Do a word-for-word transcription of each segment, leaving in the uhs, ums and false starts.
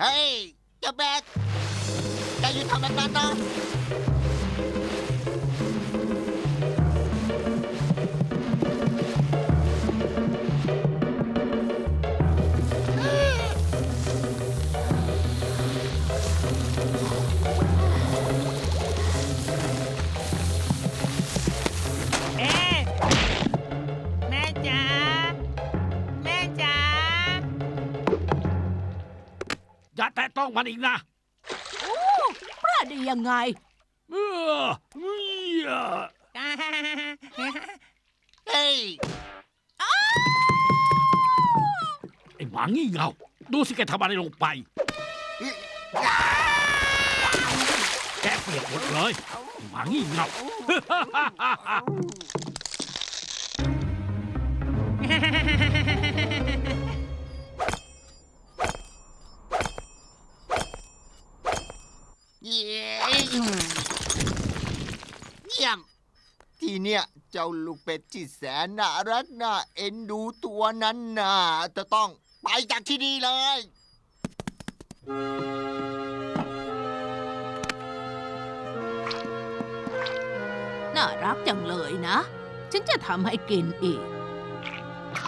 เฮ้ยเจ้าแบดจะอยู่ทำแบบนั้นนะแต่ต้องมันอีกนะโอ้พลาดได้ยังไงเออเฮ้ยไอ้หมางี่เง่าดูสิแกทำอะไรลงไปแกเปียกหมดเลยหมางี่เง่าเยี่ยมทีเนี้ยเจ้าลูกเป็ดที่แสนน่ารักน่าเอ็นดูตัวนั้นน่ะจะต้องไปจากที่นี่เลยน่ารักจังเลยนะฉันจะทำให้กินอีกน่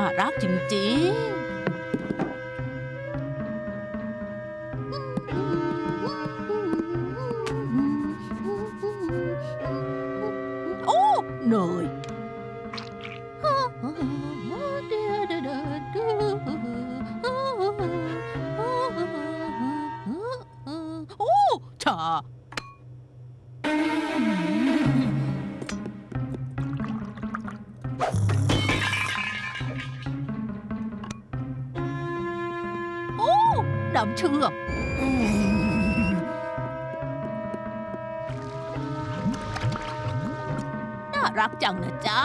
ารักจริงๆ โอ้เนยโอ้ชาเชื่อน่ารักจังนะจ๊ะ